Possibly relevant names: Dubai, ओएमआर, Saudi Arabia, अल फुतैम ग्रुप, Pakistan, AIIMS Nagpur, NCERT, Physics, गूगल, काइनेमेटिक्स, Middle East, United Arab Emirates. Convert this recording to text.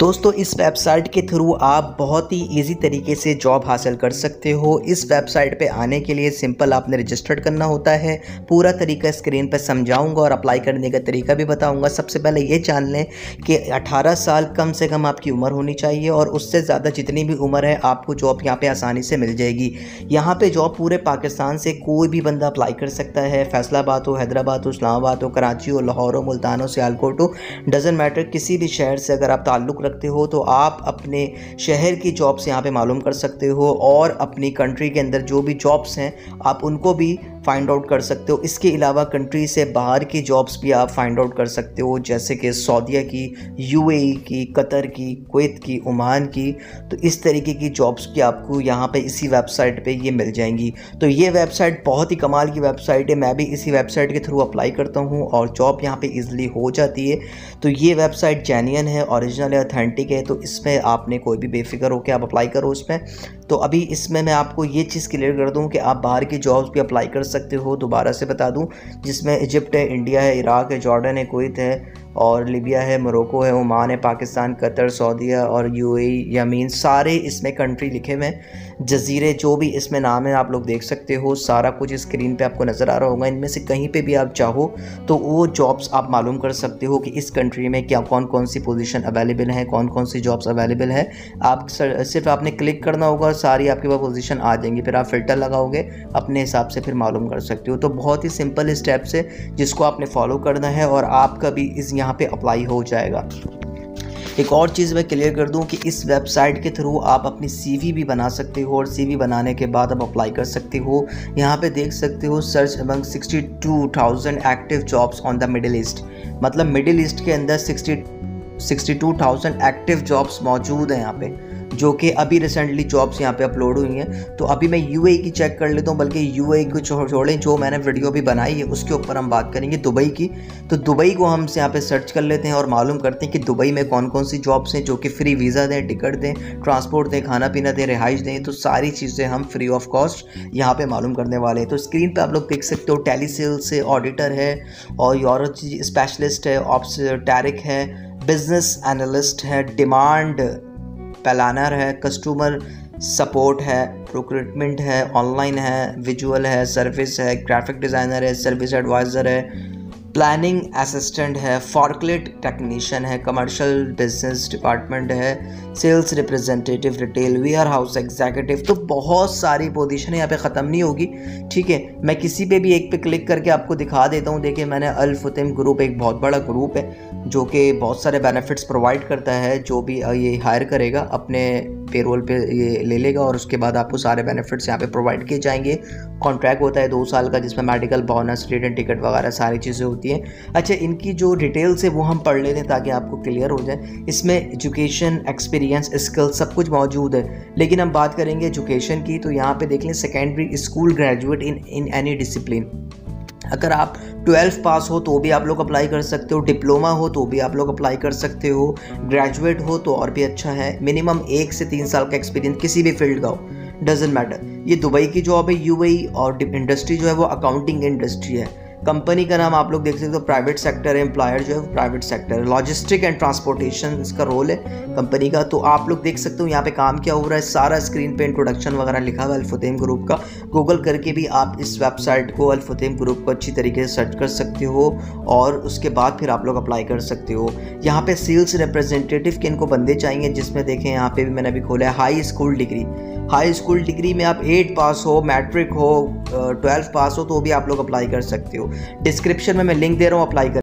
दोस्तों इस वेबसाइट के थ्रू आप बहुत ही इजी तरीके से जॉब हासिल कर सकते हो। इस वेबसाइट पे आने के लिए सिंपल आपने रजिस्टर्ड करना होता है। पूरा तरीका स्क्रीन पे समझाऊंगा और अप्लाई करने का तरीका भी बताऊंगा। सबसे पहले ये जान लें कि 18 साल कम से कम आपकी उम्र होनी चाहिए और उससे ज़्यादा जितनी भी उम्र है आपको जॉब यहाँ पर आसानी से मिल जाएगी। यहाँ पर जॉब पूरे पाकिस्तान से कोई भी बंदा अप्लाई कर सकता है। फैसलाबाद हो, हैदराबाद हो, इस्लामाबाद हो, कराची हो, लाहौर हो, मुल्तान हो, सियालकोट हो, डजन मैटर, किसी भी शहर से अगर आप ताल्लुक़ रखते हो तो आप अपने शहर की जॉब्स यहाँ पे मालूम कर सकते हो और अपनी कंट्री के अंदर जो भी जॉब्स हैं आप उनको भी फाइंड आउट कर सकते हो। इसके अलावा कंट्री से बाहर की जॉब्स भी आप फाइंड आउट कर सकते हो, जैसे कि सऊदीया की, यूएई की, कतर की, कुवैत की, ओमान की। तो इस तरीके की जॉब्स भी आपको यहाँ पे इसी वेबसाइट पे ये मिल जाएंगी। तो ये वेबसाइट बहुत ही कमाल की वेबसाइट है। मैं भी इसी वेबसाइट के थ्रू अप्लाई करता हूँ और जॉब यहाँ पर ईज़िली हो जाती है। तो ये वेबसाइट जेन्युइन है, ओरिजिनल है, ऑथेंटिक है। तो इसमें आपने कोई भी बेफिक्र होकर आप अप्लाई करो इसमें। तो अभी इसमें मैं आपको ये चीज़ क्लियर कर दूँ कि आप बाहर की जॉब्स भी अप्लाई कर सकते हो। दोबारा से बता दूं, जिसमें इजिप्ट है, इंडिया है, इराक है, जॉर्डन है, कुवैत है और लीबिया है, मोरक्को है, ओमान है, पाकिस्तान, कतर, सऊदीया और यूएई, यमीन, सारे इसमें कंट्री लिखे हुए हैं। जजीरे जो भी इसमें नाम है आप लोग देख सकते हो, सारा कुछ स्क्रीन पे आपको नज़र आ रहा होगा। इनमें से कहीं पे भी आप चाहो तो वो जॉब्स आप मालूम कर सकते हो कि इस कंट्री में क्या कौन कौन सी पोजीशन अवेलेबल हैं, कौन कौन सी जॉब्स अवेलेबल हैं। आप सिर्फ आपने क्लिक करना होगा और सारी आपके पास पोजीशन आ जाएंगी। फिर आप फ़िल्टर लगाओगे अपने हिसाब से, फिर मालूम कर सकते हो। तो बहुत ही सिंपल स्टेप्स है जिसको आपने फॉलो करना है और आपका भी इस यहाँ पे अप्लाई हो जाएगा। एक और चीज़ मैं क्लियर कर दूं कि इस वेबसाइट के थ्रू आप अपनी सीवी भी बना सकते हो और सीवी बनाने के बाद आप अप्लाई कर सकते हो। यहाँ पे देख सकते हो, search among 62,000 active jobs on the middle east. मतलब मिडिल ईस्ट के अंदर 62,000 एक्टिव जॉब्स मौजूद हैं यहाँ पे, जो कि अभी रिसेंटली जॉब्स यहाँ पे अपलोड हुई हैं। तो अभी मैं यूएई की चेक कर लेता हूँ, बल्कि यूएई को छोड़ें, जो मैंने वीडियो भी बनाई है उसके ऊपर हम बात करेंगे दुबई की। तो दुबई को हम यहाँ पे सर्च कर लेते हैं और मालूम करते हैं कि दुबई में कौन कौन सी जॉब्स हैं जो कि फ़्री वीज़ा दें, टिकट दें, ट्रांसपोर्ट दें, खाना पीना दें, रिहाइश दें। तो सारी चीज़ें हम फ्री ऑफ कॉस्ट यहाँ पर मालूम करने वाले हैं। तो स्क्रीन पर आप लोग देख सकते हो, टेली सेल्स है, ऑडिटर है और यूरो स्पेशलिस्ट है, ऑप्स टैरिक है, बिजनेस एनालिस्ट है, डिमांड प्लानर है, कस्टमर सपोर्ट है, प्रोक्योरमेंट है, ऑनलाइन है, विजुअल है, सर्विस है, ग्राफिक डिज़ाइनर है, सर्विस एडवाइज़र है, प्लानिंग असिस्टेंट है, फॉर्कलिफ्ट टेक्नीशियन है, कमर्शियल बिजनेस डिपार्टमेंट है, sales representative, retail, warehouse executive. तो बहुत सारी पोजीशन यहाँ पे ख़त्म नहीं होगी। ठीक है, मैं किसी पे भी एक पे क्लिक करके आपको दिखा देता हूँ। देखिए, मैंने अल फुतैम ग्रुप, एक बहुत बड़ा ग्रुप है जो कि बहुत सारे बेनिफिट्स प्रोवाइड करता है। जो भी ये हायर करेगा अपने पेरोल पे ये ले लेगा और उसके बाद आपको सारे बेनिफिट्स यहाँ पे प्रोवाइड किए जाएंगे। कॉन्ट्रैक्ट होता है 2 साल का, जिसमें मेडिकल, बोनस, रिटर्न टिकट वगैरह सारी चीज़ें होती हैं। अच्छा, इनकी जो डिटेल्स है वो हम पढ़ लेते हैं ताकि आपको क्लियर हो जाए। इसमें एजुकेशन, एक्सपीरियंस, स्किल सब कुछ मौजूद है। लेकिन हम बात करेंगे एजुकेशन की, तो यहाँ पर देख लें, secondary school graduate in any discipline. अगर आप 12 पास हो तो भी आप लोग अप्लाई कर सकते हो, डिप्लोमा हो तो भी आप लोग अप्लाई कर सकते हो, ग्रेजुएट हो तो और भी अच्छा है। मिनिमम 1 से 3 साल का एक्सपीरियंस किसी भी फील्ड का हो, डजेंट मैटर। ये दुबई की जॉब है, यूएई, और इंडस्ट्री जो है वो अकाउंटिंग इंडस्ट्री है। कंपनी का नाम आप लोग देख सकते हो, प्राइवेट सेक्टर है, एम्प्लॉयर जो है वो प्राइवेट सेक्टर है। लॉजिस्टिक एंड ट्रांसपोर्टेशन इसका रोल है कंपनी का। तो आप लोग देख सकते हो यहाँ पे काम क्या हो रहा है, सारा स्क्रीन पे इंट्रोडक्शन वगैरह लिखा हुआ है अल फुतैम ग्रुप का। गूगल करके भी आप इस वेबसाइट को, अल फुतैम ग्रुप को अच्छी तरीके से सर्च कर सकते हो और उसके बाद फिर आप लोग अप्लाई कर सकते हो। यहाँ पर सेल्स रिप्रेजेंटेटिव के इनको बंदे चाहिए, जिसमें देखें यहाँ पर भी मैंने अभी खोला है, high school degree. High school degree में आप 8 पास हो, मैट्रिक हो, 12 पास हो तो भी आप लोग अप्लाई कर सकते हो। डिस्क्रिप्शन में मैं लिंक दे रहा हूँ, अप्लाई कर